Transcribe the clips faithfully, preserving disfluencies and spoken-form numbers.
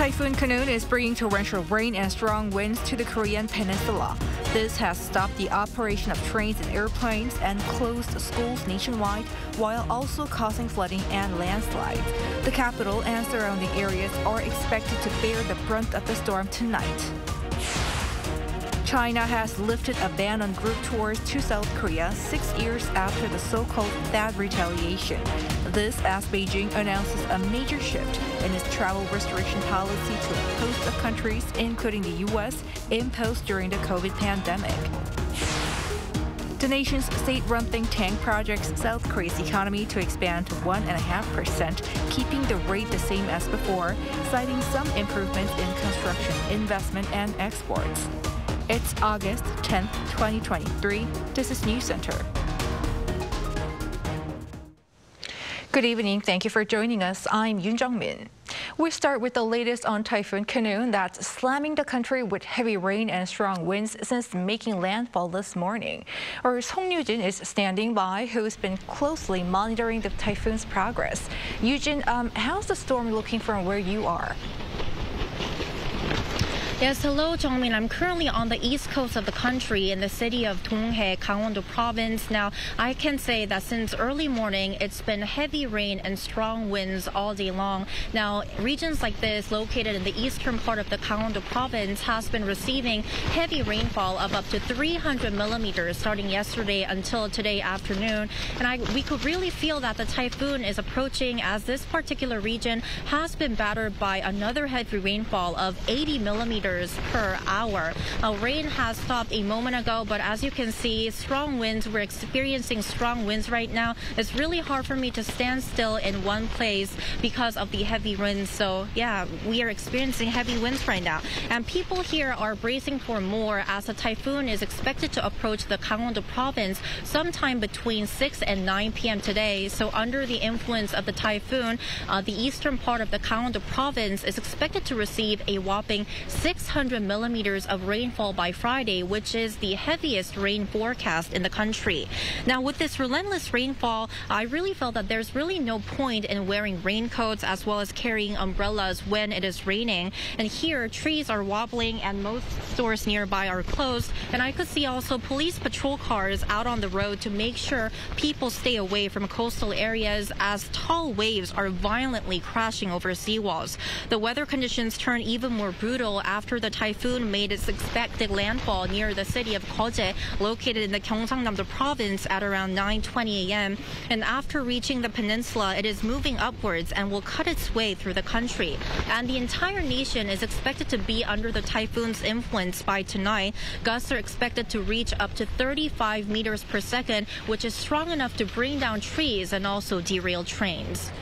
Typhoon Khanun is bringing torrential rain and strong winds to the Korean peninsula. This has stopped the operation of trains and airplanes and closed schools nationwide, while also causing flooding and landslides. The capital and surrounding areas are expected to bear the brunt of the storm tonight. China has lifted a ban on group tours to South Korea six years after the so-called THAAD retaliation. This as Beijing announces a major shift in its travel restriction policy to a host of countries, including the U S, imposed during the COVID pandemic. The nation's state-run think tank projects South Korea's economy to expand to one point five percent, keeping the rate the same as before, citing some improvements in construction, investment, and exports. It's August tenth, twenty twenty-three. This is News Center. Good evening. Thank you for joining us. I'm Yun Jung-min. We start with the latest on Typhoon Khanun that's slamming the country with heavy rain and strong winds since making landfall this morning. Our Song Yujin is standing by, who's been closely monitoring the typhoon's progress. Yujin, um, how's the storm looking from where you are? Yes, hello, Jongmin. I'm currently on the east coast of the country in the city of Donghae, Gangwon-do Province. Now, I can say that since early morning, it's been heavy rain and strong winds all day long. Now, regions like this, located in the eastern part of the Gangwon-do Province, has been receiving heavy rainfall of up to three hundred millimeters starting yesterday until today afternoon. And I, we could really feel that the typhoon is approaching, as this particular region has been battered by another heavy rainfall of eighty millimeters per hour. Uh, rain has stopped a moment ago, but as you can see, strong winds. We're experiencing strong winds right now. It's really hard for me to stand still in one place because of the heavy winds. So yeah, we are experiencing heavy winds right now. And people here are bracing for more, as a typhoon is expected to approach the Gangwon-do Province sometime between six and nine p m today. So under the influence of the typhoon, uh, the eastern part of the Gangwon-do Province is expected to receive a whopping six hundred millimeters of rainfall by Friday, which is the heaviest rain forecast in the country. Now, with this relentless rainfall, I really felt that there's really no point in wearing raincoats as well as carrying umbrellas when it is raining. And here, trees are wobbling and most stores nearby are closed. And I could see also police patrol cars out on the road to make sure people stay away from coastal areas, as tall waves are violently crashing over seawalls. The weather conditions turn even more brutal after After the typhoon made its expected landfall near the city of Goje, located in the Gyeongsangnam-do Province, at around nine twenty a m And after reaching the peninsula, it is moving upwards and will cut its way through the country. And the entire nation is expected to be under the typhoon's influence by tonight. Gusts are expected to reach up to thirty-five meters per second, which is strong enough to bring down trees and also derail trains.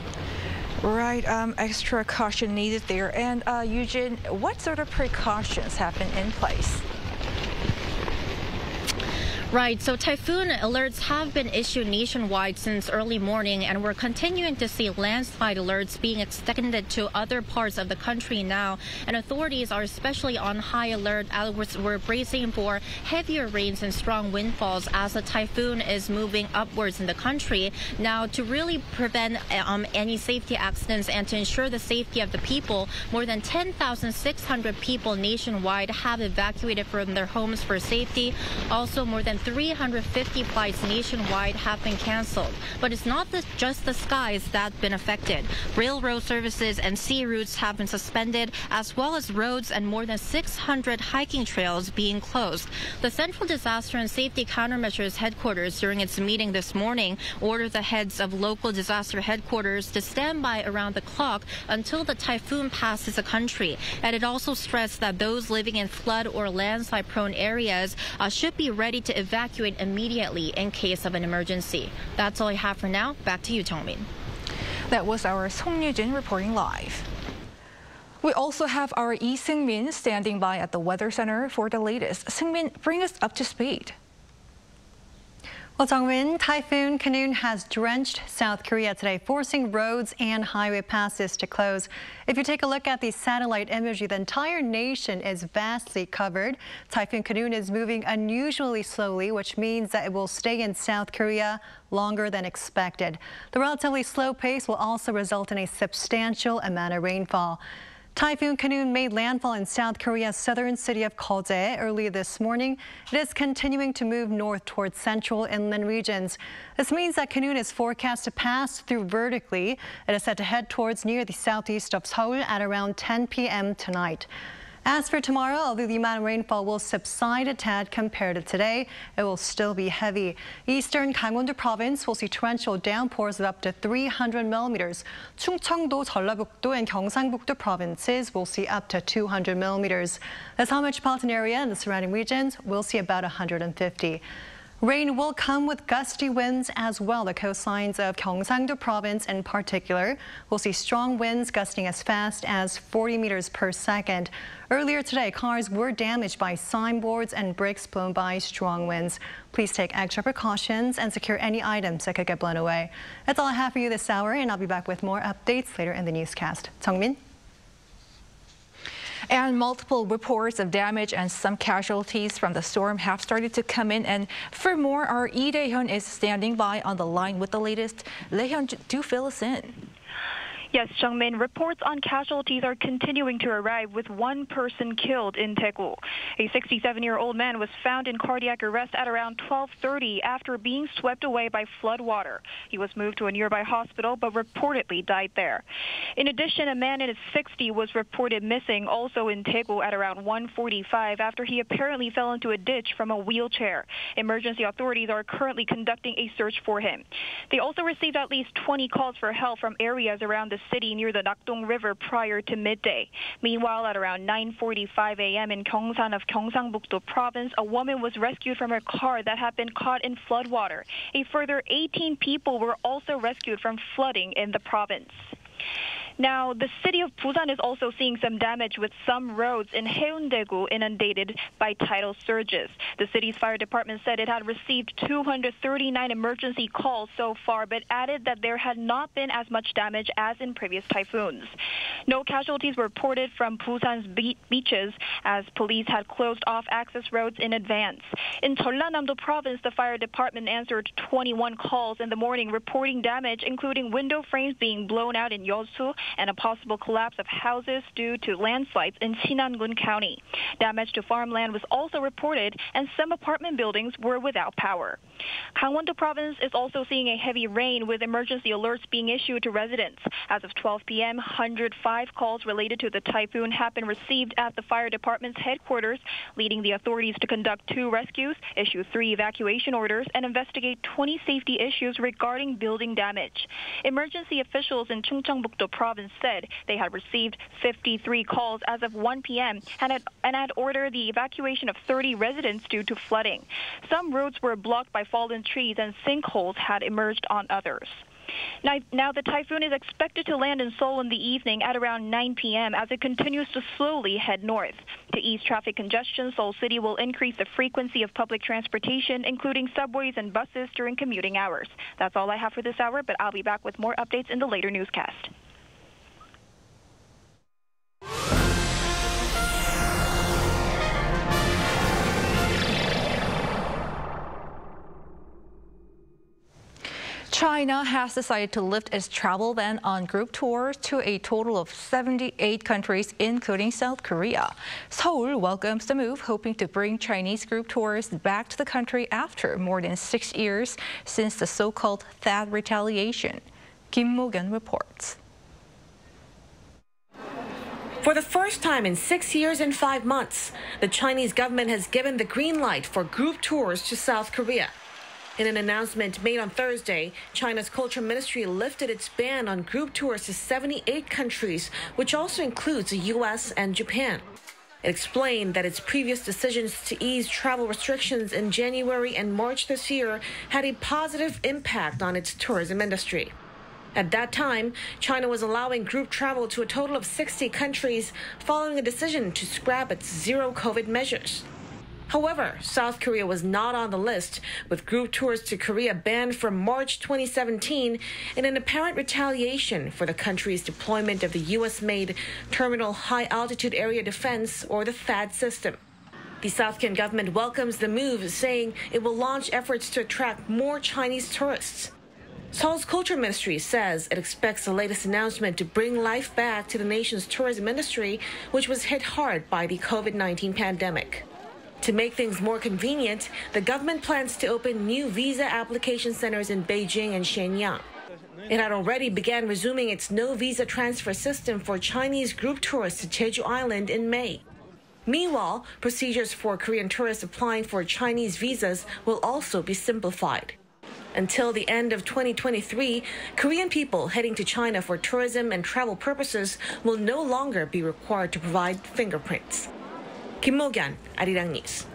Right, um, extra caution needed there. And uh, Eugene, what sort of precautions have been in place? Right, so typhoon alerts have been issued nationwide since early morning, and we're continuing to see landslide alerts being extended to other parts of the country now. And authorities are especially on high alert as we're bracing for heavier rains and strong windfalls as the typhoon is moving upwards in the country. Now, to really prevent um, any safety accidents and to ensure the safety of the people, more than ten thousand six hundred people nationwide have evacuated from their homes for safety. Also, more than three hundred fifty flights nationwide have been canceled. But it's not the, just the skies that have been affected. Railroad services and sea routes have been suspended, as well as roads and more than six hundred hiking trails being closed. The Central Disaster and Safety Countermeasures Headquarters, during its meeting this morning, ordered the heads of local disaster headquarters to stand by around the clock until the typhoon passes the country. And it also stressed that those living in flood or landslide-prone areas uh, should be ready to evacuate immediately in case of an emergency. That's all I have for now. Back to you, Jongmin. That was our Song Yujin reporting live. We also have our Yi Seungmin standing by at the Weather Center for the latest. Seungmin, bring us up to speed. Well, Jongmin, Typhoon Khanun has drenched South Korea today, forcing roads and highway passes to close. If you take a look at the satellite imagery, the entire nation is vastly covered. Typhoon Khanun is moving unusually slowly, which means that it will stay in South Korea longer than expected. The relatively slow pace will also result in a substantial amount of rainfall. Typhoon Khanun made landfall in South Korea's southern city of Geoje early this morning. It is continuing to move north towards central inland regions. This means that Khanun is forecast to pass through vertically. It is set to head towards near the southeast of Seoul at around ten p m tonight. As for tomorrow, although the amount of rainfall will subside a tad compared to today, it will still be heavy. Eastern Gangwon-do Province will see torrential downpours of up to three hundred millimeters. Chungcheongdo, Jeollabuk-do, and Gyeongsangbuk-do provinces will see up to two hundred millimeters. The Seoul metropolitan area and the surrounding regions will see about one hundred fifty. Rain will come with gusty winds as well. The coastlines of Gyeongsang-do Province in particular will see strong winds gusting as fast as forty meters per second. Earlier today, cars were damaged by signboards and bricks blown by strong winds. Please take extra precautions and secure any items that could get blown away. That's all I have for you this hour, and I'll be back with more updates later in the newscast. Seungmin. And multiple reports of damage and some casualties from the storm have started to come in. And for more, our Lee Dae-hyun is standing by on the line with the latest. Dae-hyun, do fill us in. Yes, Jung-min, reports on casualties are continuing to arrive, with one person killed in Daegu. A sixty-seven-year-old man was found in cardiac arrest at around twelve thirty after being swept away by flood water. He was moved to a nearby hospital but reportedly died there. In addition, a man in his sixties was reported missing also in Daegu at around one forty-five after he apparently fell into a ditch from a wheelchair. Emergency authorities are currently conducting a search for him. They also received at least twenty calls for help from areas around the city near the Nakdong River prior to midday. Meanwhile, at around nine forty-five a m in Gyeongsan of Gyeongsangbuk-do Province, a woman was rescued from her car that had been caught in floodwater. A further eighteen people were also rescued from flooding in the province. Now, the city of Busan is also seeing some damage, with some roads in Haeundaegu inundated by tidal surges. The city's fire department said it had received two hundred thirty-nine emergency calls so far, but added that there had not been as much damage as in previous typhoons. No casualties were reported from Busan's beaches, as police had closed off access roads in advance. In Jeollanam-do Province, the fire department answered twenty-one calls in the morning, reporting damage, including window frames being blown out in Yeosu, and a possible collapse of houses due to landslides in Sinangun County. Damage to farmland was also reported, and some apartment buildings were without power. Gangwon-do Province is also seeing a heavy rain, with emergency alerts being issued to residents. As of twelve p m, one hundred five calls related to the typhoon have been received at the fire department's headquarters, leading the authorities to conduct two rescues, issue three evacuation orders, and investigate twenty safety issues regarding building damage. Emergency officials in Chungcheongbuk-do Province said they had received fifty-three calls as of one p m and had, and had ordered the evacuation of thirty residents due to flooding. Some roads were blocked by fallen trees, and sinkholes had emerged on others. Now, now, the typhoon is expected to land in Seoul in the evening at around nine p m as it continues to slowly head north. To ease traffic congestion, Seoul City will increase the frequency of public transportation, including subways and buses, during commuting hours. That's all I have for this hour, but I'll be back with more updates in the later newscast. China has decided to lift its travel ban on group tours to a total of seventy-eight countries, including South Korea. Seoul welcomes the move, hoping to bring Chinese group tours back to the country after more than six years since the so-called THAAD retaliation. Kim Mugen reports. For the first time in six years and five months, the Chinese government has given the green light for group tours to South Korea. In an announcement made on Thursday, China's Culture Ministry lifted its ban on group tours to seventy-eight countries, which also includes the U S and Japan. It explained that its previous decisions to ease travel restrictions in January and March this year had a positive impact on its tourism industry. At that time, China was allowing group travel to a total of sixty countries, following a decision to scrap its zero-COVID measures. However, South Korea was not on the list, with group tours to Korea banned from March twenty seventeen in an apparent retaliation for the country's deployment of the U S-made Terminal High Altitude Area Defense, or the THAAD system. The South Korean government welcomes the move, saying it will launch efforts to attract more Chinese tourists. Seoul's Culture Ministry says it expects the latest announcement to bring life back to the nation's tourism industry, which was hit hard by the COVID nineteen pandemic. To make things more convenient, the government plans to open new visa application centers in Beijing and Shenyang. It had already began resuming its no-visa transfer system for Chinese group tourists to Jeju Island in May. Meanwhile, procedures for Korean tourists applying for Chinese visas will also be simplified. Until the end of twenty twenty-three, Korean people heading to China for tourism and travel purposes will no longer be required to provide fingerprints. Kim Mugen, Arirang News.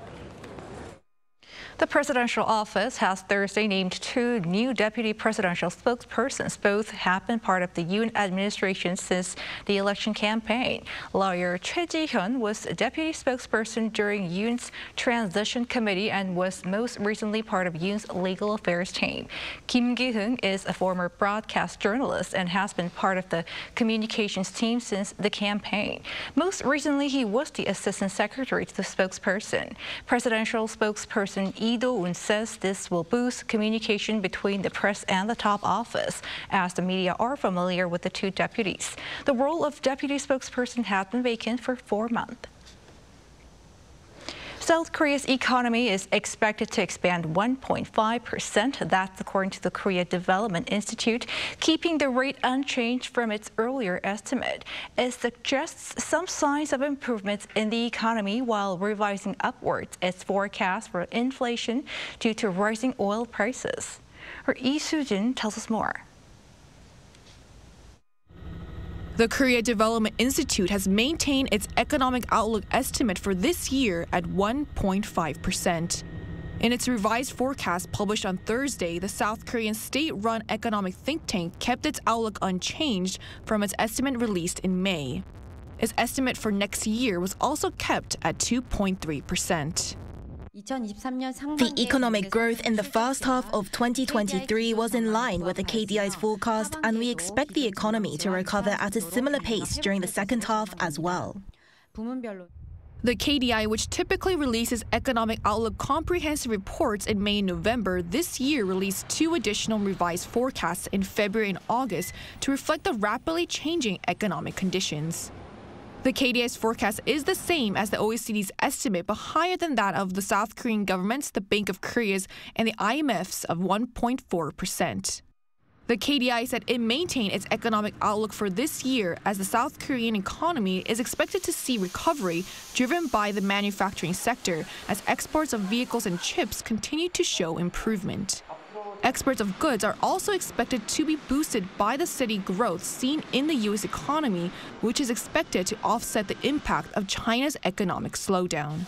The presidential office has Thursday named two new deputy presidential spokespersons. Both have been part of the Yoon administration since the election campaign. Lawyer Choi Ji-hyun was deputy spokesperson during Yoon's transition committee and was most recently part of Yoon's legal affairs team. Kim Gi-hung is a former broadcast journalist and has been part of the communications team since the campaign. Most recently, he was the assistant secretary to the spokesperson. Presidential spokesperson Ido Un says this will boost communication between the press and the top office, as the media are familiar with the two deputies. The role of deputy spokesperson has been vacant for four months. South Korea's economy is expected to expand one point five percent. That's according to the Korea Development Institute, keeping the rate unchanged from its earlier estimate. It suggests some signs of improvements in the economy while revising upwards its forecast for inflation due to rising oil prices. Our Lee Soojin tells us more. The Korea Development Institute has maintained its economic outlook estimate for this year at one point five percent. In its revised forecast published on Thursday, the South Korean state-run economic think tank kept its outlook unchanged from its estimate released in May. Its estimate for next year was also kept at two point three percent. The economic growth in the first half of twenty twenty-three was in line with the K D I's forecast, and we expect the economy to recover at a similar pace during the second half as well. The K D I, which typically releases economic outlook comprehensive reports in May and November, this year released two additional revised forecasts in February and August to reflect the rapidly changing economic conditions. The K D I's forecast is the same as the O E C D's estimate, but higher than that of the South Korean government's, the Bank of Korea's, and the I M F's of one point four percent. The K D I said it maintained its economic outlook for this year as the South Korean economy is expected to see recovery driven by the manufacturing sector as exports of vehicles and chips continue to show improvement. Exports of goods are also expected to be boosted by the steady growth seen in the U S economy, which is expected to offset the impact of China's economic slowdown.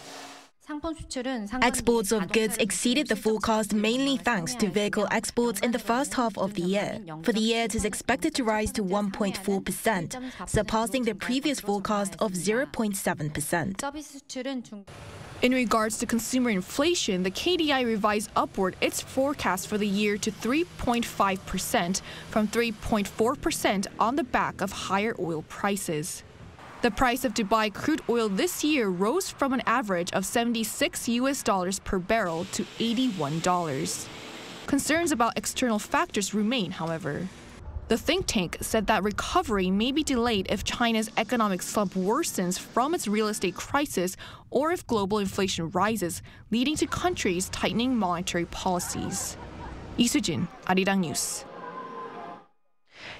Exports of goods exceeded the forecast mainly thanks to vehicle exports in the first half of the year. For the year, it is expected to rise to one point four percent, surpassing the previous forecast of zero point seven percent. In regards to consumer inflation, the K D I revised upward its forecast for the year to three point five percent from three point four percent on the back of higher oil prices. The price of Dubai crude oil this year rose from an average of seventy-six U S dollars per barrel to eighty-one dollars. Concerns about external factors remain, however. The think tank said that recovery may be delayed if China's economic slump worsens from its real estate crisis or if global inflation rises, leading to countries tightening monetary policies. Lee Soojin, Arirang News.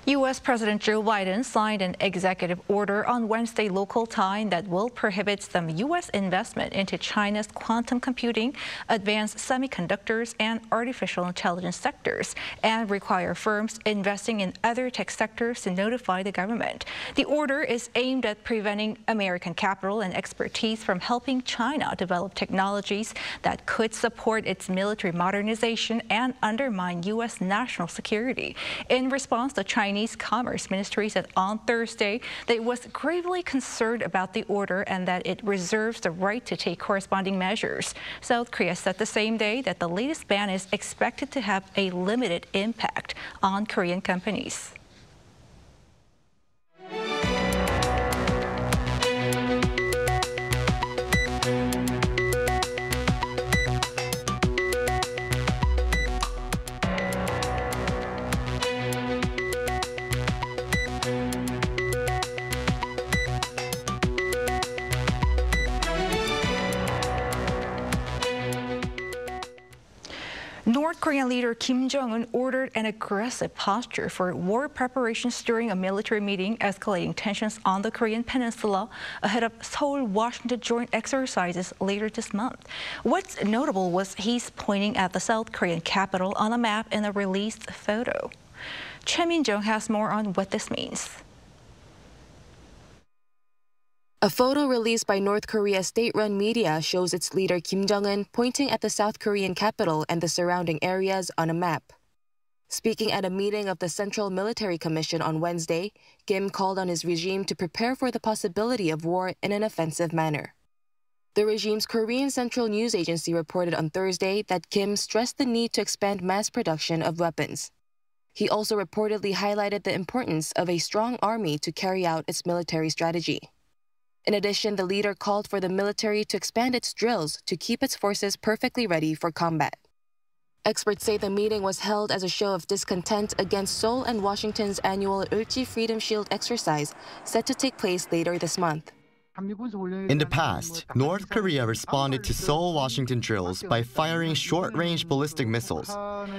U S. President Joe Biden signed an executive order on Wednesday local time that will prohibit some U S investment into China's quantum computing, advanced semiconductors, and artificial intelligence sectors, and require firms investing in other tech sectors to notify the government. The order is aimed at preventing American capital and expertise from helping China develop technologies that could support its military modernization and undermine U S national security. In response, the Chinese Commerce Ministry said on Thursday that it was gravely concerned about the order and that it reserves the right to take corresponding measures. South Korea said the same day that the latest ban is expected to have a limited impact on Korean companies. North Korean leader Kim Jong-un ordered an aggressive posture for war preparations during a military meeting, escalating tensions on the Korean peninsula ahead of Seoul-Washington joint exercises later this month. What's notable was he's pointing at the South Korean capital on a map in a released photo. Cha Min-jung has more on what this means. A photo released by North Korea's state-run media shows its leader Kim Jong-un pointing at the South Korean capital and the surrounding areas on a map. Speaking at a meeting of the Central Military Commission on Wednesday, Kim called on his regime to prepare for the possibility of war in an offensive manner. The regime's Korean Central News Agency reported on Thursday that Kim stressed the need to expand mass production of weapons. He also reportedly highlighted the importance of a strong army to carry out its military strategy. In addition, the leader called for the military to expand its drills to keep its forces perfectly ready for combat. Experts say the meeting was held as a show of discontent against Seoul and Washington's annual Ulchi Freedom Shield exercise, set to take place later this month. In the past, North Korea responded to Seoul-Washington drills by firing short-range ballistic missiles.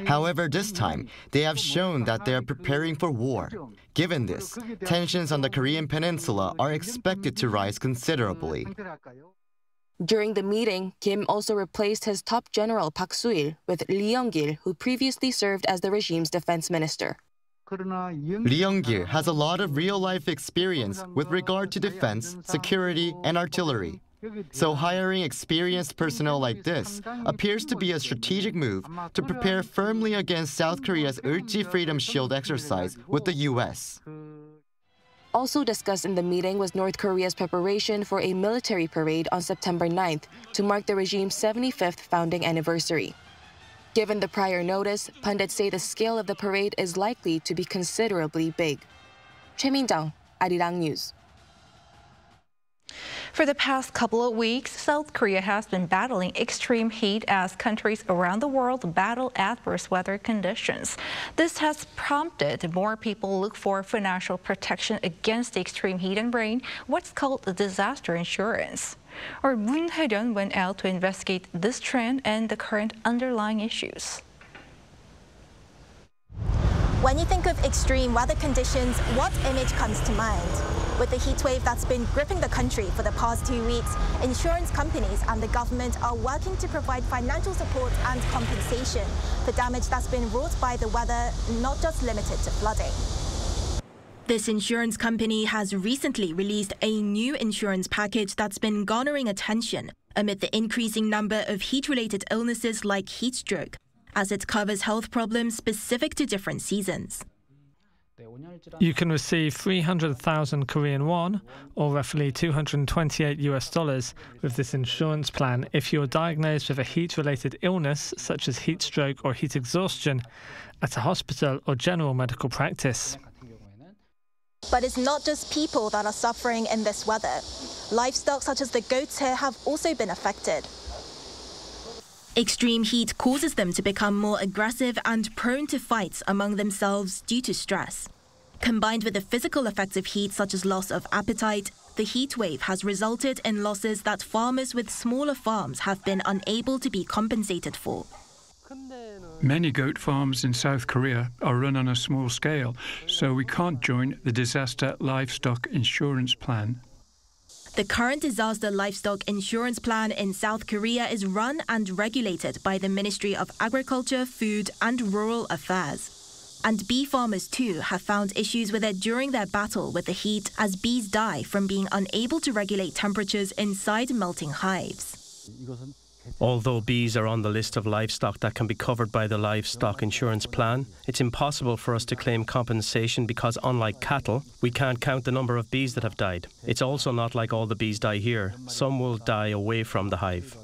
However, this time, they have shown that they are preparing for war. Given this, tensions on the Korean peninsula are expected to rise considerably. During the meeting, Kim also replaced his top general Park Su-il with Lee Yong-gil, who previously served as the regime's defense minister. Lee Yong-gil has a lot of real-life experience with regard to defense, security, and artillery. So hiring experienced personnel like this appears to be a strategic move to prepare firmly against South Korea's Ulchi Freedom Shield exercise with the U S. Also discussed in the meeting was North Korea's preparation for a military parade on September ninth to mark the regime's seventy-fifth founding anniversary. Given the prior notice, pundits say the scale of the parade is likely to be considerably big. Chae Min-dong, Arirang News. For the past couple of weeks, South Korea has been battling extreme heat as countries around the world battle adverse weather conditions. This has prompted more people look for financial protection against the extreme heat and rain, what's called disaster insurance. Our Moon Hye-ran went out to investigate this trend and the current underlying issues. When you think of extreme weather conditions, what image comes to mind? With the heat wave that's been gripping the country for the past two weeks, insurance companies and the government are working to provide financial support and compensation for damage that's been wrought by the weather, not just limited to flooding. This insurance company has recently released a new insurance package that's been garnering attention amid the increasing number of heat-related illnesses like heat stroke, as it covers health problems specific to different seasons. You can receive three hundred thousand Korean won, or roughly two hundred twenty-eight U S dollars, with this insurance plan if you are diagnosed with a heat-related illness such as heat stroke or heat exhaustion at a hospital or general medical practice. But it's not just people that are suffering in this weather. Livestock such as the goats here have also been affected. Extreme heat causes them to become more aggressive and prone to fights among themselves due to stress. Combined with the physical effects of heat, such as loss of appetite, the heat wave has resulted in losses that farmers with smaller farms have been unable to be compensated for. Many goat farms in South Korea are run on a small scale, so we can't join the disaster livestock insurance plan. The current disaster livestock insurance plan in South Korea is run and regulated by the Ministry of Agriculture, Food and Rural Affairs. And bee farmers too have found issues with it during their battle with the heat, as bees die from being unable to regulate temperatures inside melting hives. Although bees are on the list of livestock that can be covered by the livestock insurance plan, it's impossible for us to claim compensation because, unlike cattle, we can't count the number of bees that have died. It's also not like all the bees die here. Some will die away from the hive.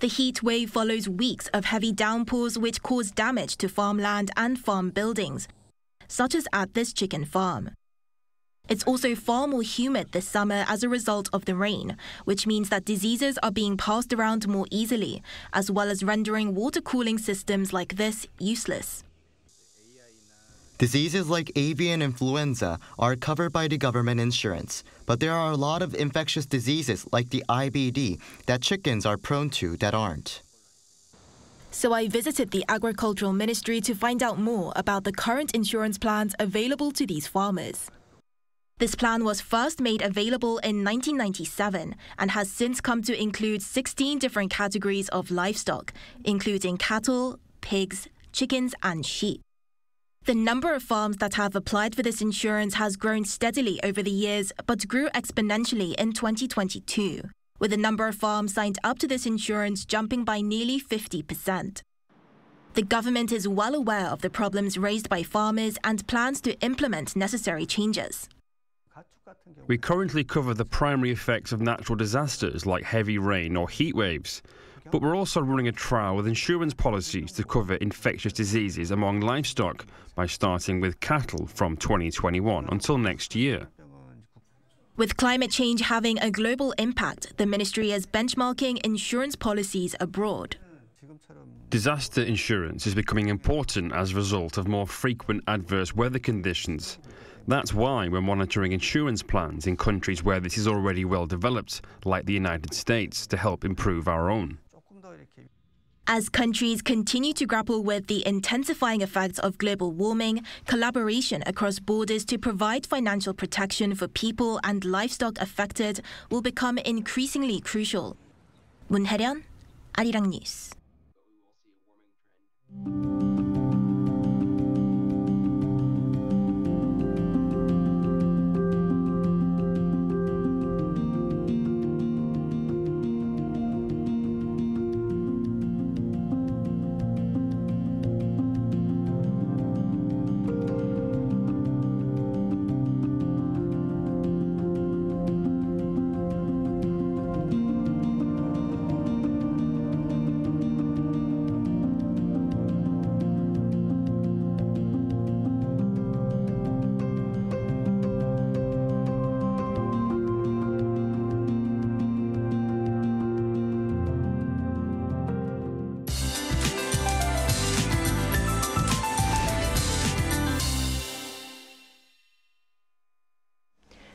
The heat wave follows weeks of heavy downpours which cause damage to farmland and farm buildings, such as at this chicken farm. It's also far more humid this summer as a result of the rain, which means that diseases are being passed around more easily, as well as rendering water cooling systems like this useless. Diseases like avian influenza are covered by the government insurance, but there are a lot of infectious diseases like the I B D that chickens are prone to that aren't. So I visited the Agricultural Ministry to find out more about the current insurance plans available to these farmers. This plan was first made available in nineteen ninety-seven and has since come to include sixteen different categories of livestock, including cattle, pigs, chickens and sheep. The number of farms that have applied for this insurance has grown steadily over the years but grew exponentially in twenty twenty-two, with the number of farms signed up to this insurance jumping by nearly fifty percent. The government is well aware of the problems raised by farmers and plans to implement necessary changes. We currently cover the primary effects of natural disasters like heavy rain or heat waves, but we're also running a trial with insurance policies to cover infectious diseases among livestock by starting with cattle from twenty twenty-one until next year. With climate change having a global impact, the ministry is benchmarking insurance policies abroad. Disaster insurance is becoming important as a result of more frequent adverse weather conditions. That's why we're monitoring insurance plans in countries where this is already well developed, like the United States, to help improve our own. As countries continue to grapple with the intensifying effects of global warming, collaboration across borders to provide financial protection for people and livestock affected will become increasingly crucial. Moon Hye-ran, Arirang News.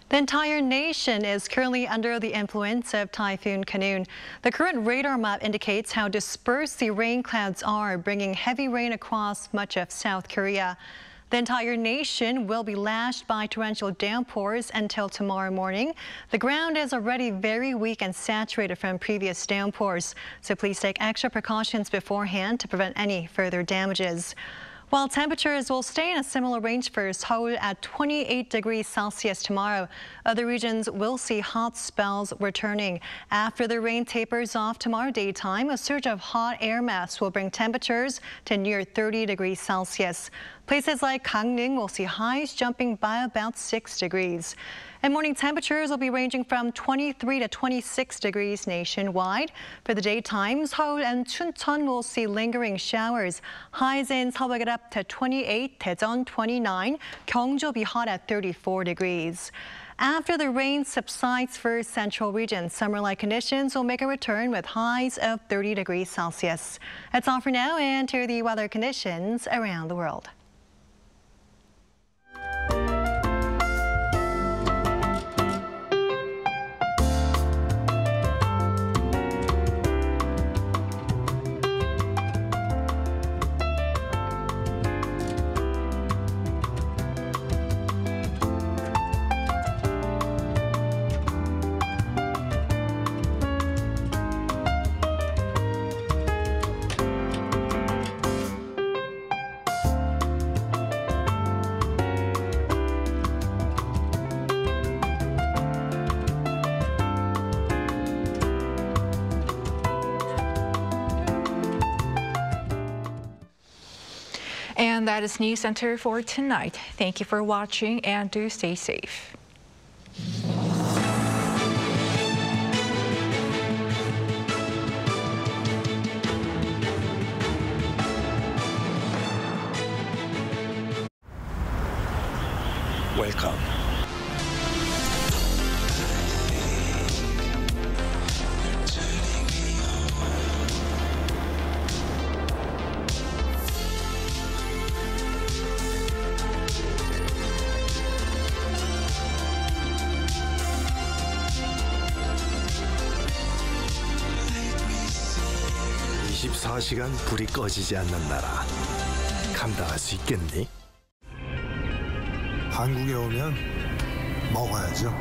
The entire nation is currently under the influence of Typhoon Khanun. The current radar map indicates how dispersed the rain clouds are, bringing heavy rain across much of South Korea. The entire nation will be lashed by torrential downpours until tomorrow morning. The ground is already very weak and saturated from previous downpours, so please take extra precautions beforehand to prevent any further damages. While temperatures will stay in a similar range for Seoul at twenty-eight degrees Celsius tomorrow, other regions will see hot spells returning. After the rain tapers off tomorrow daytime, a surge of hot air mass will bring temperatures to near thirty degrees Celsius. Places like Gangneung will see highs jumping by about six degrees. And morning temperatures will be ranging from twenty-three to twenty-six degrees nationwide. For the daytime, Seoul and Chuncheon will see lingering showers. Highs in Seoul get up to twenty-eight, Daejeon twenty-nine, Gyeongju will be hot at thirty-four degrees. After the rain subsides for central region, summer-like conditions will make a return with highs of thirty degrees Celsius. That's all for now, and here are the weather conditions around the world. And that is News Center for tonight. Thank you for watching and do stay safe. Welcome. 이십사 시간 불이 꺼지지 않는 나라 감당할 수 있겠니? 한국에 오면 먹어야죠.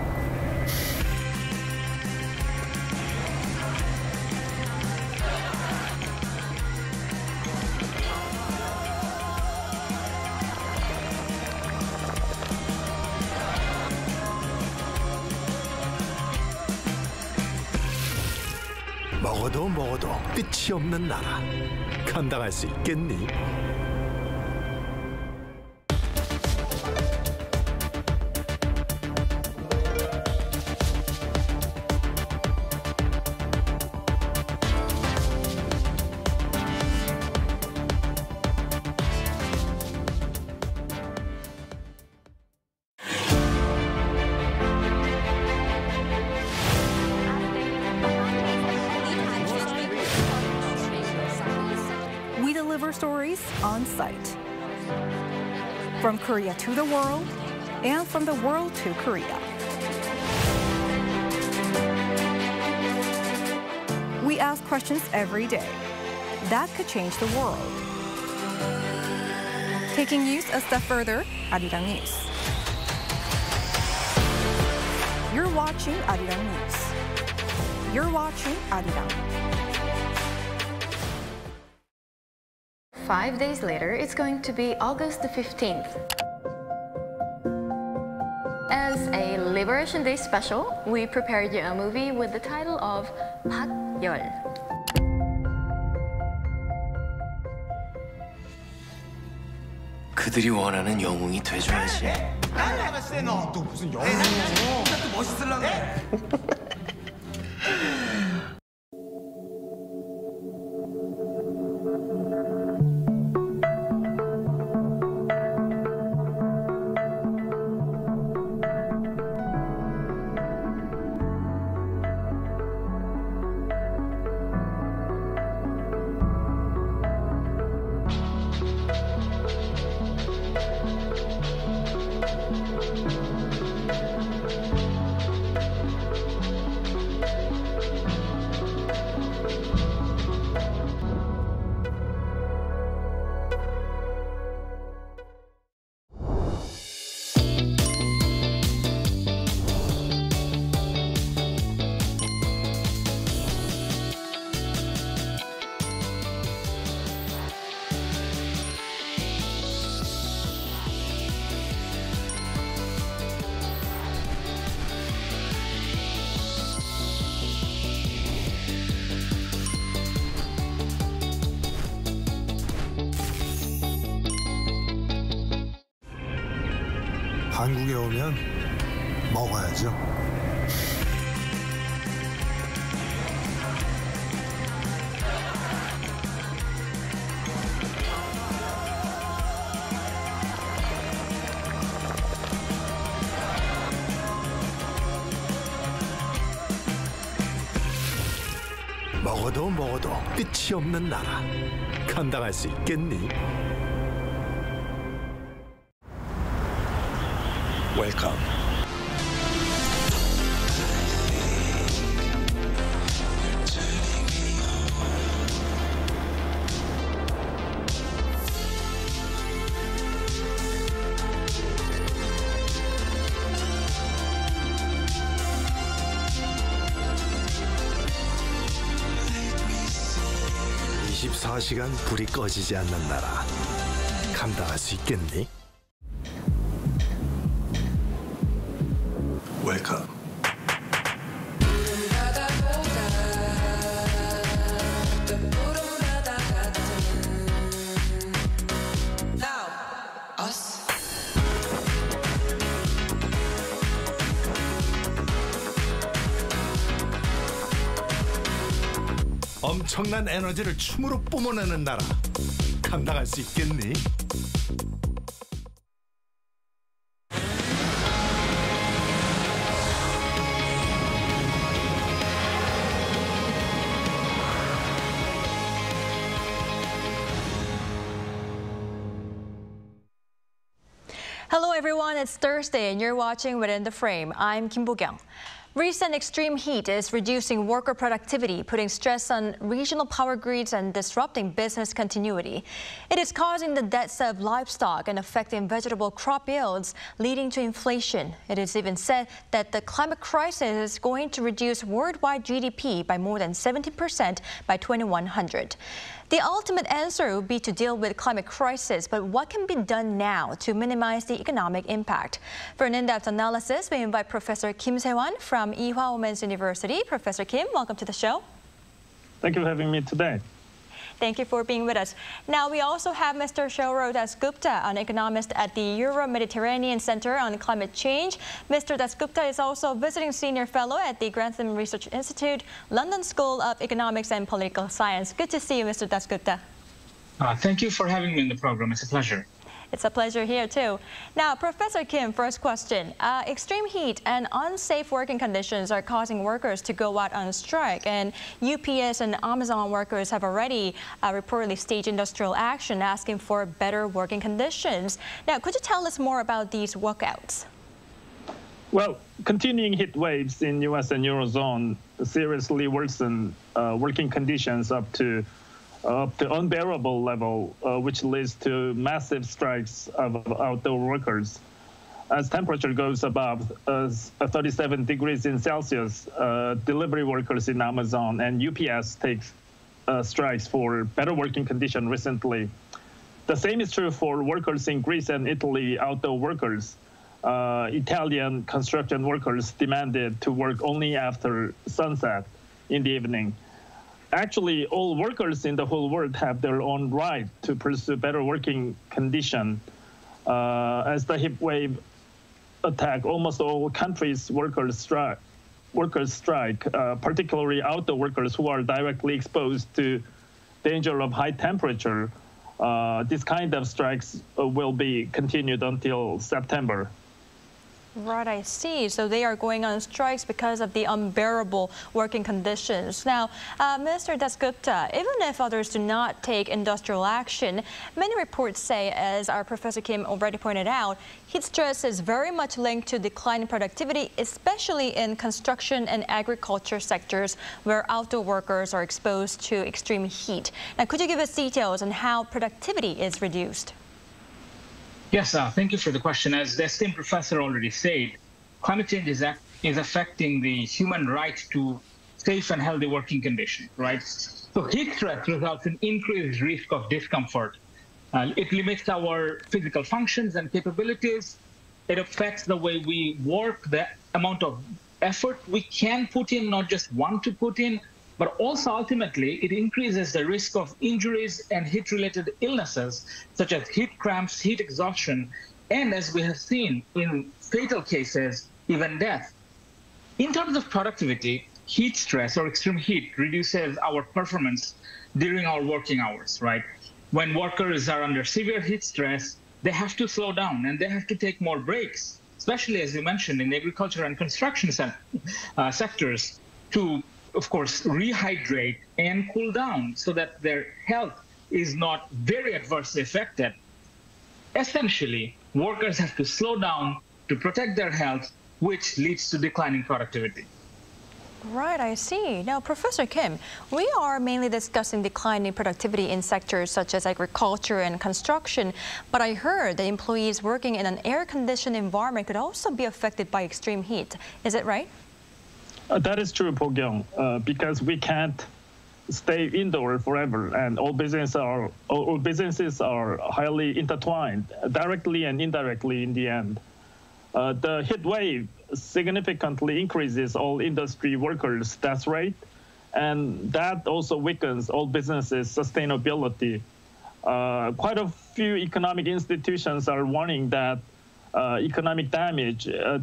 먹어도 먹어도 끝이 없는 나라 감당할 수 있겠니? From Korea to the world, and from the world to Korea. We ask questions every day that could change the world. Taking news a step further, Arirang News. You're watching Arirang News. You're watching Arirang. Five days later, it's going to be August the fifteenth. As a Liberation Day special, we prepared you a movie with the title of 박열. 그들이 원하는 영웅이 되줘야지. 날 나갔을 때 너 또 무슨 영웅이야? 혼자 또 멋있으려고 해. 한국에 오면 먹어야죠. 먹어도 먹어도 끝이 없는 나라. 감당할 수 있겠니? Welcome. 이십사 시간 불이 꺼지지 않는 나라. 감당할 수 있겠니? 엄청난 에너지를 춤으로 뿜어내는 나라. 감당할 수 있겠니? Hello everyone, it's Thursday and you're watching Within the Frame. I'm Kim Mugen. Recent extreme heat is reducing worker productivity, putting stress on regional power grids and disrupting business continuity. It is causing the deaths of livestock and affecting vegetable crop yields, leading to inflation. It is even said that the climate crisis is going to reduce worldwide G D P by more than seventy percent by twenty-one hundred. The ultimate answer would be to deal with climate crisis, but what can be done now to minimize the economic impact? For an in-depth analysis, we invite Professor Kim Se-wan from Ewha Women's University. Professor Kim, welcome to the show. Thank you for having me today. Thank you for being with us. Now, we also have Mister Shouro Dasgupta, an economist at the Euro-Mediterranean Center on Climate Change. Mister Dasgupta is also a visiting senior fellow at the Grantham Research Institute, London School of Economics and Political Science. Good to see you, Mister Dasgupta. Uh, thank you for having me in the program. It's a pleasure. It's a pleasure here, too. Now, Professor Kim, first question. Uh, extreme heat and unsafe working conditions are causing workers to go out on strike, and U P S and Amazon workers have already uh, reportedly staged industrial action asking for better working conditions. Now, could you tell us more about these walkouts? Well, continuing heat waves in U S and Eurozone seriously worsen uh, working conditions up to up to unbearable level, uh, which leads to massive strikes of, of outdoor workers. As temperature goes above uh, thirty-seven degrees in Celsius, uh, delivery workers in Amazon and U P S take uh, strikes for better working conditions recently. The same is true for workers in Greece and Italy. Outdoor workers, uh, Italian construction workers demanded to work only after sunset in the evening. Actually, all workers in the whole world have their own right to pursue better working condition. Uh, as the heat wave attack, almost all countries' workers strike, workers strike uh, particularly outdoor workers who are directly exposed to danger of high temperature. Uh, this kind of strikes uh, will be continued until September. Right, I see. So they are going on strikes because of the unbearable working conditions. Now, uh, Mister Dasgupta, even if others do not take industrial action, many reports say, as our Professor Kim already pointed out, heat stress is very much linked to declining productivity, especially in construction and agriculture sectors where outdoor workers are exposed to extreme heat. Now, could you give us details on how productivity is reduced? Yes, uh, thank you for the question. As the esteemed professor already said, climate change is, act is affecting the human right to safe and healthy working conditions, right? So heat stress results in increased risk of discomfort. Uh, it limits our physical functions and capabilities. It affects the way we work, the amount of effort we can put in, not just want to put in, but also ultimately it increases the risk of injuries and heat-related illnesses such as heat cramps, heat exhaustion, and as we have seen in fatal cases, even death. In terms of productivity, heat stress or extreme heat reduces our performance during our working hours, right? When workers are under severe heat stress, they have to slow down and they have to take more breaks, especially as you mentioned in agriculture and construction se uh, sectors to, of course, rehydrate and cool down so that their health is not very adversely affected. Essentially, workers have to slow down to protect their health, which leads to declining productivity. Right, I see. Now, Professor Kim, we are mainly discussing declining productivity in sectors such as agriculture and construction, but I heard that employees working in an air-conditioned environment could also be affected by extreme heat. Is it right? Uh, that is true, Pogyong, uh, because we can't stay indoor forever, and all businesses are all businesses are highly intertwined, directly and indirectly. In the end, uh, the heat wave significantly increases all industry workers' death rate, and that also weakens all businesses' sustainability. Uh, quite a few economic institutions are warning that. Uh, economic damage uh,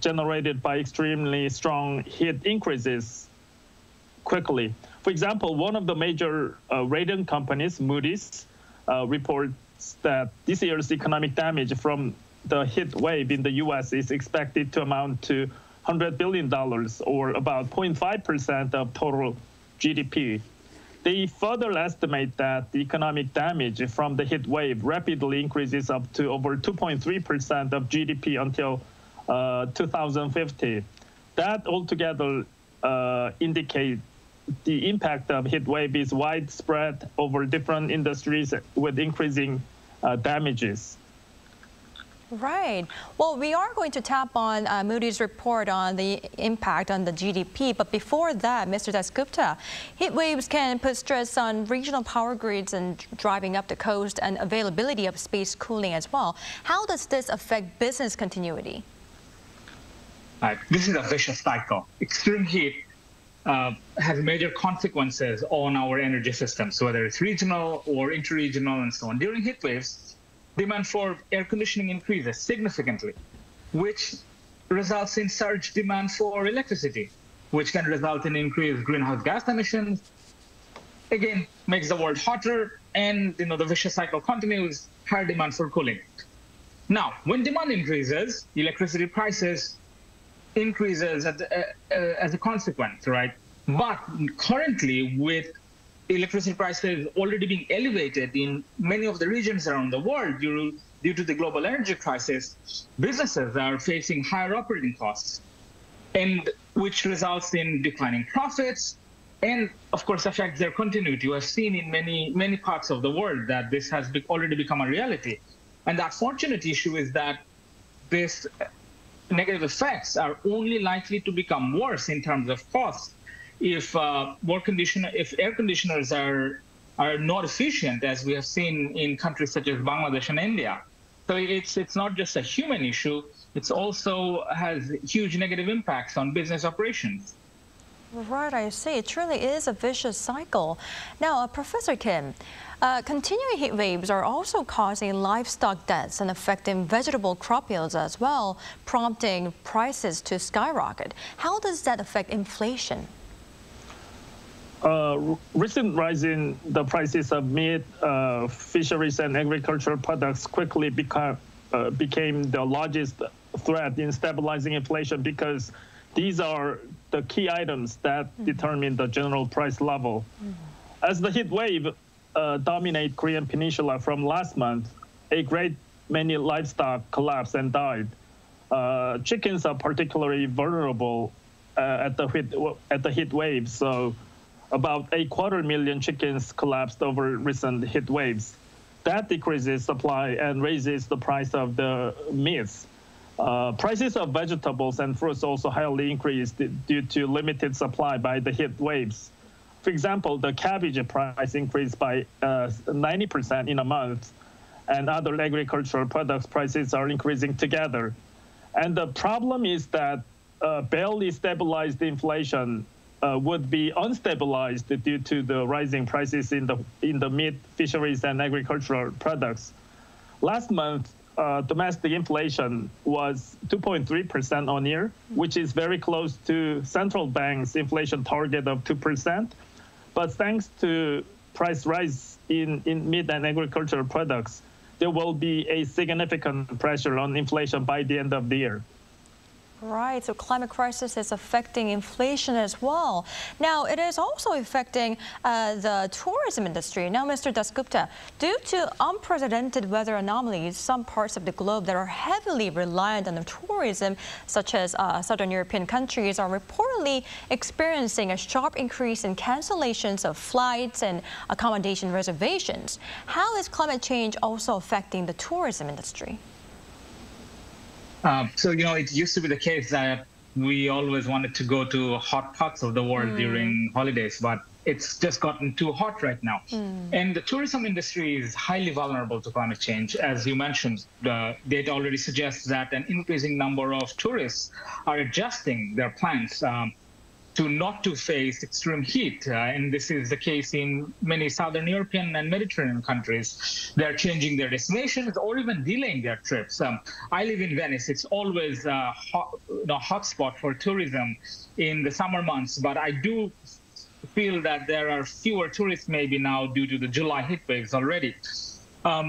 generated by extremely strong heat increases quickly. For example, one of the major uh, rating companies, Moody's, uh, reports that this year's economic damage from the heat wave in the U S is expected to amount to one hundred billion dollars, or about zero point five percent of total G D P. They further estimate that the economic damage from the heat wave rapidly increases up to over two point three percent of G D P until uh, two thousand fifty. That altogether uh, indicates the impact of heat wave is widespread over different industries with increasing uh, damages. Right. Well, we are going to tap on uh, Moody's report on the impact on the G D P. But before that, Mister Dasgupta, heat waves can put stress on regional power grids and driving up the coast and availability of space cooling as well. How does this affect business continuity? Right. This is a vicious cycle. Extreme heat uh, has major consequences on our energy systems, whether it's regional or interregional and so on. During heat waves, demand for air conditioning increases significantly, which results in surge demand for electricity, which can result in increased greenhouse gas emissions. Again, makes the world hotter, and you know the vicious cycle continues. Higher demand for cooling. Now, when demand increases, electricity prices increases at the, uh, uh, as a consequence, right? But currently, with electricity prices already being elevated in many of the regions around the world due, due to the global energy crisis, businesses are facing higher operating costs, and which results in declining profits and, of course, affects their continuity. We have seen in many, many parts of the world that this has be already become a reality. And the unfortunate issue is that these negative effects are only likely to become worse in terms of costs if uh, work conditioner, if air conditioners are are not efficient, as we have seen in countries such as Bangladesh and India. So it's it's not just a human issue; it's also has huge negative impacts on business operations. Right, I see. It truly is a vicious cycle. Now, uh, Professor Kim, uh, continuing heat waves are also causing livestock deaths and affecting vegetable crop yields as well, prompting prices to skyrocket. How does that affect inflation? Uh, recent rise in the prices of meat, uh, fisheries, and agricultural products quickly become, uh, became the largest threat in stabilizing inflation, because these are the key items that mm-hmm. determine the general price level. Mm-hmm. As the heat wave uh, dominated Korean Peninsula from last month, a great many livestock collapsed and died. Uh, chickens are particularly vulnerable uh, at the heat, at the heat wave, so about a quarter million chickens collapsed over recent heat waves. That decreases supply and raises the price of the meats. Uh, prices of vegetables and fruits also highly increased due to limited supply by the heat waves. For example, the cabbage price increased by uh, ninety percent in a month, and other agricultural products prices are increasing together. And the problem is that uh, barely stabilized inflation Uh, would be unstabilized due to the rising prices in the in the meat, fisheries, and agricultural products. Last month, uh, domestic inflation was two point three percent on year, which is very close to central bank's inflation target of two percent. But thanks to price rise in, in meat and agricultural products, there will be a significant pressure on inflation by the end of the year. Right, so climate crisis is affecting inflation as well. Now, it is also affecting uh, the tourism industry. Now, Mister Dasgupta, due to unprecedented weather anomalies, some parts of the globe that are heavily reliant on the tourism, such as uh, Southern European countries, are reportedly experiencing a sharp increase in cancellations of flights and accommodation reservations. How is climate change also affecting the tourism industry? Uh, so, you know, it used to be the case that we always wanted to go to hot parts of the world mm. during holidays, but it's just gotten too hot right now. Mm. And the tourism industry is highly vulnerable to climate change. As you mentioned, the data already suggests that an increasing number of tourists are adjusting their plans um, to not to face extreme heat. Uh, and this is the case in many Southern European and Mediterranean countries. They're changing their destinations or even delaying their trips. Um, I live in Venice. It's always a hot, you know, hot spot for tourism in the summer months, but I do feel that there are fewer tourists maybe now due to the July heat waves already. Um,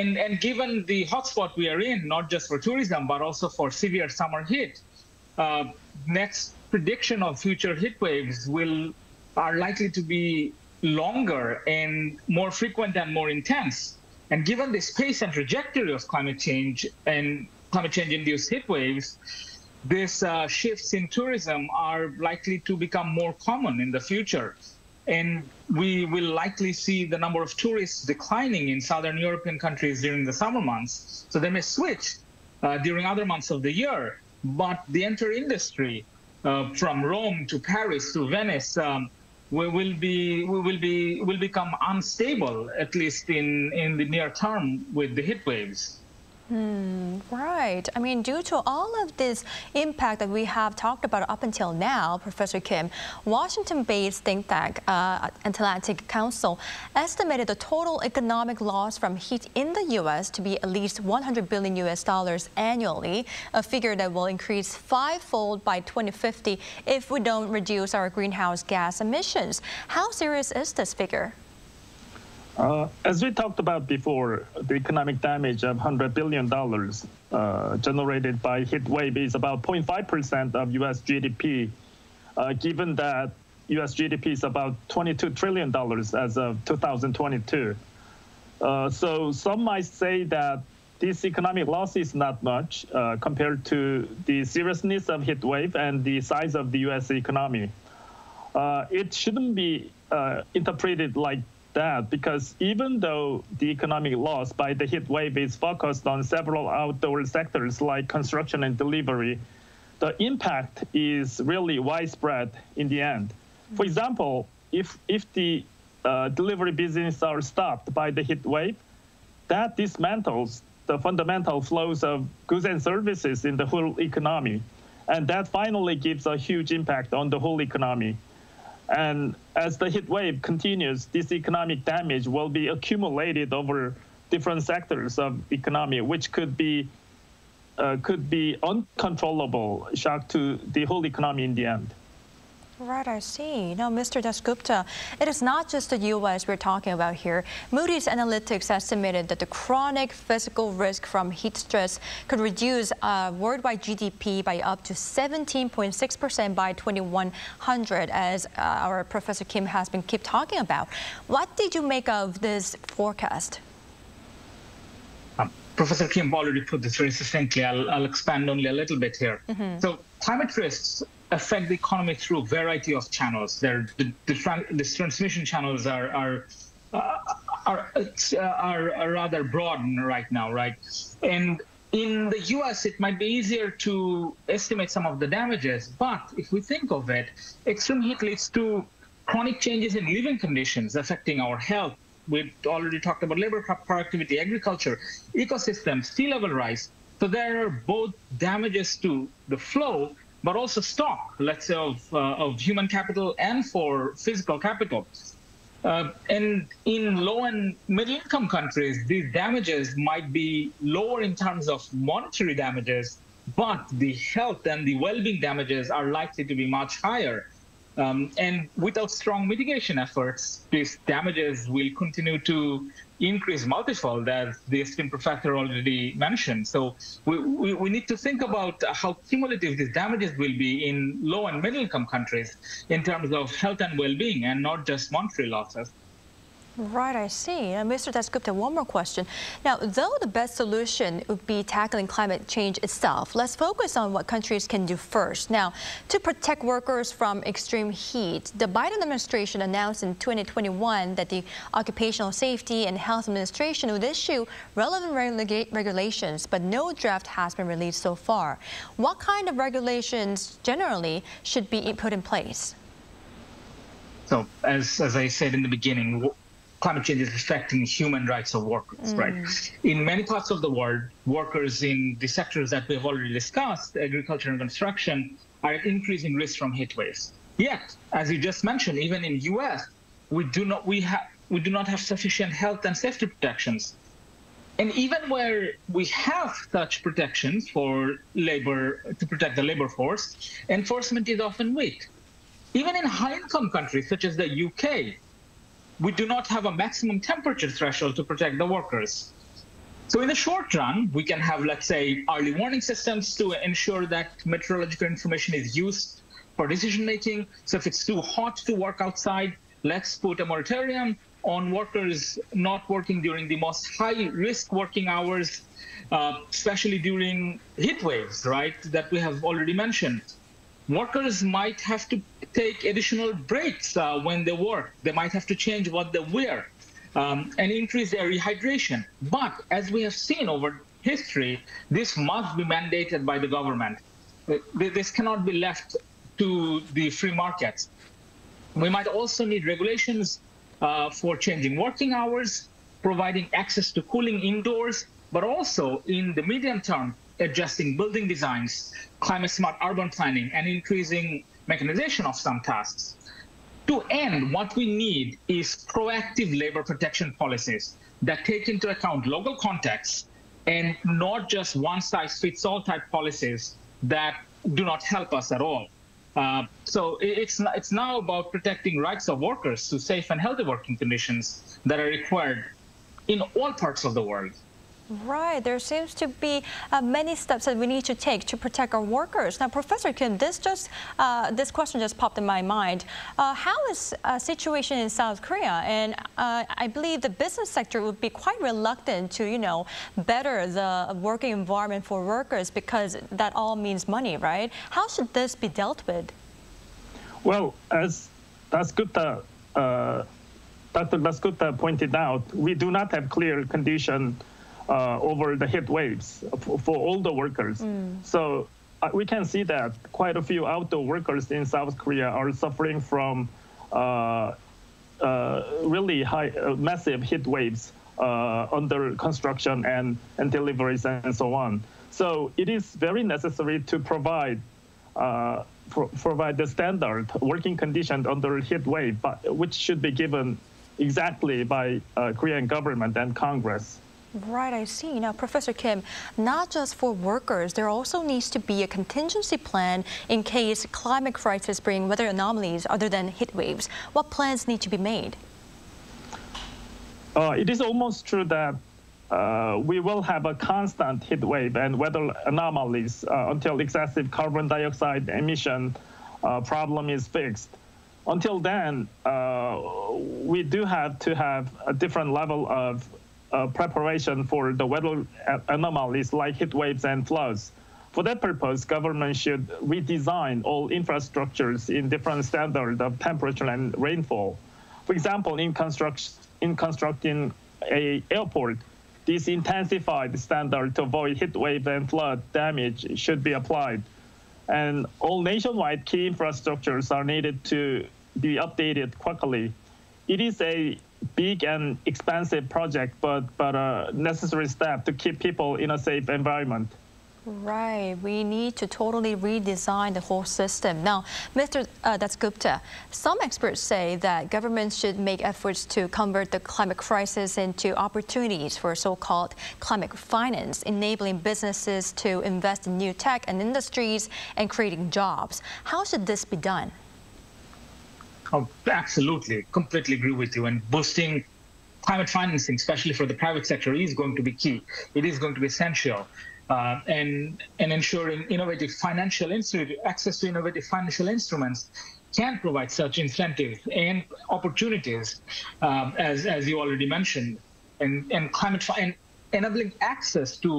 and, and given the hotspot we are in, not just for tourism, but also for severe summer heat, uh, next prediction of future heat waves will are likely to be longer and more frequent and more intense. And given the pace and trajectory of climate change and climate change induced heat waves, these uh, shifts in tourism are likely to become more common in the future. And we will likely see the number of tourists declining in southern European countries during the summer months. So they may switch uh, during other months of the year. But the entire industry, uh, from Rome to Paris to Venice, um, we will be we will be will become unstable, at least in in the near term, with the heat waves. Hmm, right. I mean, due to all of this impact that we have talked about up until now, Professor Kim, Washington-based think tank uh, Atlantic Council estimated the total economic loss from heat in the U S to be at least one hundred billion U S dollars annually, a figure that will increase fivefold by twenty fifty if we don't reduce our greenhouse gas emissions. How serious is this figure? Uh, as we talked about before, the economic damage of one hundred billion dollars uh, generated by heat wave is about zero point five percent of U S G D P, uh, given that U S G D P is about twenty-two trillion dollars as of two thousand twenty-two. Uh, so some might say that this economic loss is not much uh, compared to the seriousness of heat wave and the size of the U S economy. Uh, it shouldn't be uh, interpreted like that, because even though the economic loss by the heat wave is focused on several outdoor sectors like construction and delivery, the impact is really widespread in the end. For example, if, if the uh, delivery business are stopped by the heat wave, that dismantles the fundamental flows of goods and services in the whole economy. And that finally gives a huge impact on the whole economy. And as the heat wave continues, this economic damage will be accumulated over different sectors of economy, which could be uh, could be uncontrollable shock to the whole economy in the end. Right, I see. Now, Mister Dasgupta, it is not just the U S we're talking about here. Moody's Analytics estimated that the chronic physical risk from heat stress could reduce uh, worldwide G D P by up to seventeen point six percent by twenty-one hundred, as uh, our Professor Kim has been keep talking about. What did you make of this forecast? Um, Professor Kim already put this very succinctly. I'll, I'll expand only a little bit here. Mm-hmm. So, climate risks affect the economy through a variety of channels. There, the, the, tran the transmission channels are are uh, are, uh, are are rather broad right now, right? And in the U S, it might be easier to estimate some of the damages. But if we think of it, extreme heat leads to chronic changes in living conditions affecting our health. We've already talked about labor productivity, agriculture, ecosystems, sea level rise. So there are both damages to the flow, but also stock, let's say, of, uh, of human capital and for physical capital. Uh, and in low and middle income countries, these damages might be lower in terms of monetary damages, but the health and the well-being damages are likely to be much higher. Um, and without strong mitigation efforts, these damages will continue to increase multifold, as the esteemed professor already mentioned. So we, we, we need to think about how cumulative these damages will be in low and middle income countries in terms of health and well-being, and not just monetary losses. Right, I see. Now, Mister Dasgupta, one more question. Now, though the best solution would be tackling climate change itself, let's focus on what countries can do first. Now, to protect workers from extreme heat, the Biden administration announced in twenty twenty-one that the Occupational Safety and Health Administration would issue relevant reg regulations, but no draft has been released so far. What kind of regulations generally should be put in place? So, as, as I said in the beginning, climate change is affecting human rights of workers, mm. right? In many parts of the world, workers in the sectors that we've already discussed, agriculture and construction, are at increasing risk from heat waves. Yet, as you just mentioned, even in U S, we do not we have we do not have sufficient health and safety protections. And even where we have such protections for labor to protect the labor force, enforcement is often weak. Even in high-income countries such as the U K, we do not have a maximum temperature threshold to protect the workers. So in the short run, we can have, let's say, early warning systems to ensure that meteorological information is used for decision making. So if it's too hot to work outside, let's put a moratorium on workers not working during the most high-risk working hours, uh, especially during heat waves, right, that we have already mentioned. Workers might have to take additional breaks uh, when they work. They might have to change what they wear um, and increase their rehydration. But as we have seen over history, this must be mandated by the government. This cannot be left to the free markets. We might also need regulations uh, for changing working hours, providing access to cooling indoors, but also in the medium term, adjusting building designs, climate-smart urban planning, and increasing mechanization of some tasks. To end, what we need is proactive labor protection policies that take into account local contexts and not just one-size-fits-all type policies that do not help us at all. Uh, so it's, it's now about protecting rights of workers to safe and healthy working conditions that are required in all parts of the world. Right. There seems to be uh, many steps that we need to take to protect our workers. Now, Professor Kim, this just uh, this question just popped in my mind. Uh, how is the uh, situation in South Korea? And uh, I believe the business sector would be quite reluctant to, you know, better the working environment for workers because that all means money, right? How should this be dealt with? Well, as Dasgupta, uh, Doctor Dasgupta pointed out, we do not have clear condition Uh, over the heat waves for, for all the workers. Mm. So uh, we can see that quite a few outdoor workers in South Korea are suffering from uh, uh, really high, uh, massive heat waves uh, under construction and, and deliveries and so on. So it is very necessary to provide uh, pro provide the standard working conditions under heat wave, but, which should be given exactly by uh, Korean government and Congress. Right, I see. Now, Professor Kim, not just for workers, there also needs to be a contingency plan in case climate crisis bring weather anomalies other than heat waves. What plans need to be made? Uh, it is almost true that uh, we will have a constant heat wave and weather anomalies uh, until excessive carbon dioxide emission uh, problem is fixed. Until then, uh, we do have to have a different level of Uh, preparation for the weather anomalies like heat waves and floods. For that purpose, government should redesign all infrastructures in different standards of temperature and rainfall. For example, in, construct in constructing an airport, this intensified standard to avoid heat wave and flood damage should be applied. And all nationwide key infrastructures are needed to be updated quickly. It is a big and expensive project, but, but a necessary step to keep people in a safe environment. Right. We need to totally redesign the whole system. Now, Mister Uh, Dasgupta, some experts say that governments should make efforts to convert the climate crisis into opportunities for so-called climate finance, enabling businesses to invest in new tech and industries and creating jobs. How should this be done? Oh, absolutely. Completely agree with you. And boosting climate financing, especially for the private sector, is going to be key. It is going to be essential. Uh, and, and ensuring innovative financial instruments, access to innovative financial instruments can provide such incentives and opportunities, um, as, as you already mentioned. And, and, climate fi and enabling access to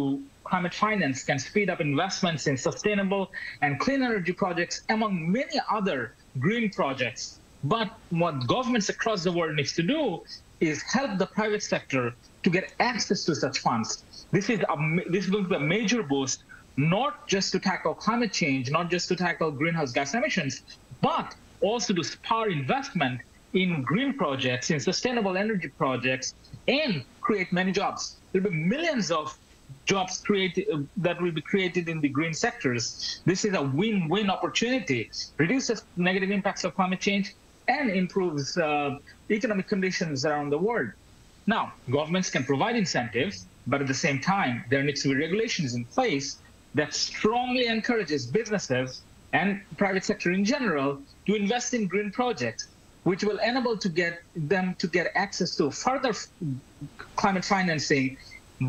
climate finance can speed up investments in sustainable and clean energy projects, among many other green projects. But what governments across the world needs to do is help the private sector to get access to such funds. This is, a, this is going to be a major boost, not just to tackle climate change, not just to tackle greenhouse gas emissions, but also to spur investment in green projects, in sustainable energy projects, and create many jobs. There will be millions of jobs created that will be created in the green sectors. This is a win-win opportunity, reduces negative impacts of climate change, and improves uh, economic conditions around the world. Now, governments can provide incentives, but at the same time, there needs to be regulations in place that strongly encourages businesses and private sector in general to invest in green projects, which will enable to get them to get access to further climate financing,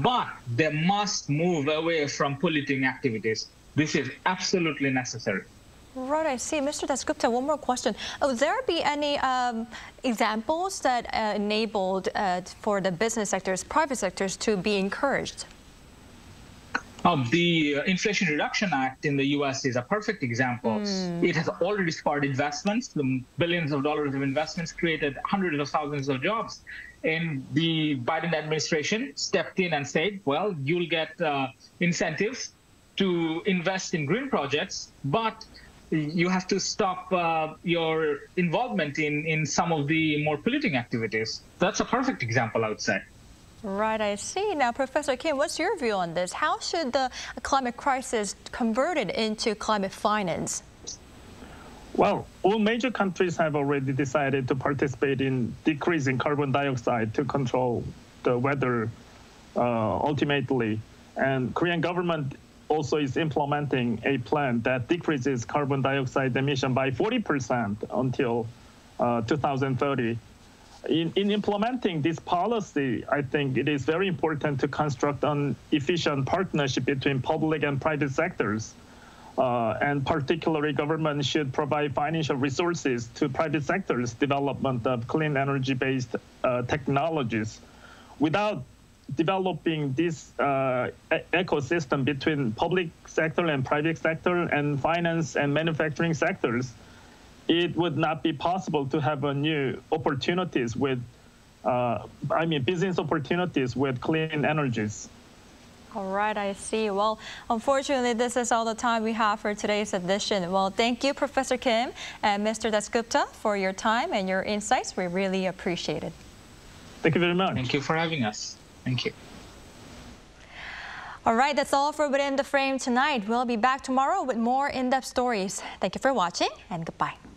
but they must move away from polluting activities. This is absolutely necessary. Right, I see. Mister Dasgupta, one more question. Would there be any um, examples that uh, enabled uh, for the business sectors, private sectors, to be encouraged? Um, the Inflation Reduction Act in the U S is a perfect example. Mm. It has already sparked investments, the billions of dollars of investments created hundreds of thousands of jobs. And the Biden administration stepped in and said, well, you'll get uh, incentives to invest in green projects, but you have to stop uh, your involvement in, in some of the more polluting activities. That's a perfect example, I would say. Right, I see. Now, Professor Kim, what's your view on this? How should the climate crisis converted into climate finance? Well, all major countries have already decided to participate in decreasing carbon dioxide to control the weather uh, ultimately. And Korean government also is implementing a plan that decreases carbon dioxide emission by forty percent until uh, two thousand thirty. In, in implementing this policy, I think it is very important to construct an efficient partnership between public and private sectors. Uh, and particularly, government should provide financial resources to private sectors' development of clean energy-based uh, technologies. Without developing this uh, e ecosystem between public sector and private sector and finance and manufacturing sectors, it would not be possible to have a new opportunities with, uh, I mean, business opportunities with clean energies. All right, I see. Well, unfortunately, this is all the time we have for today's edition. Well, thank you, Professor Kim and Mister Dasgupta, for your time and your insights. We really appreciate it. Thank you very much. Thank you for having us. Thank you. All right, that's all for Within the Frame tonight. We'll be back tomorrow with more in-depth stories. Thank you for watching, and goodbye.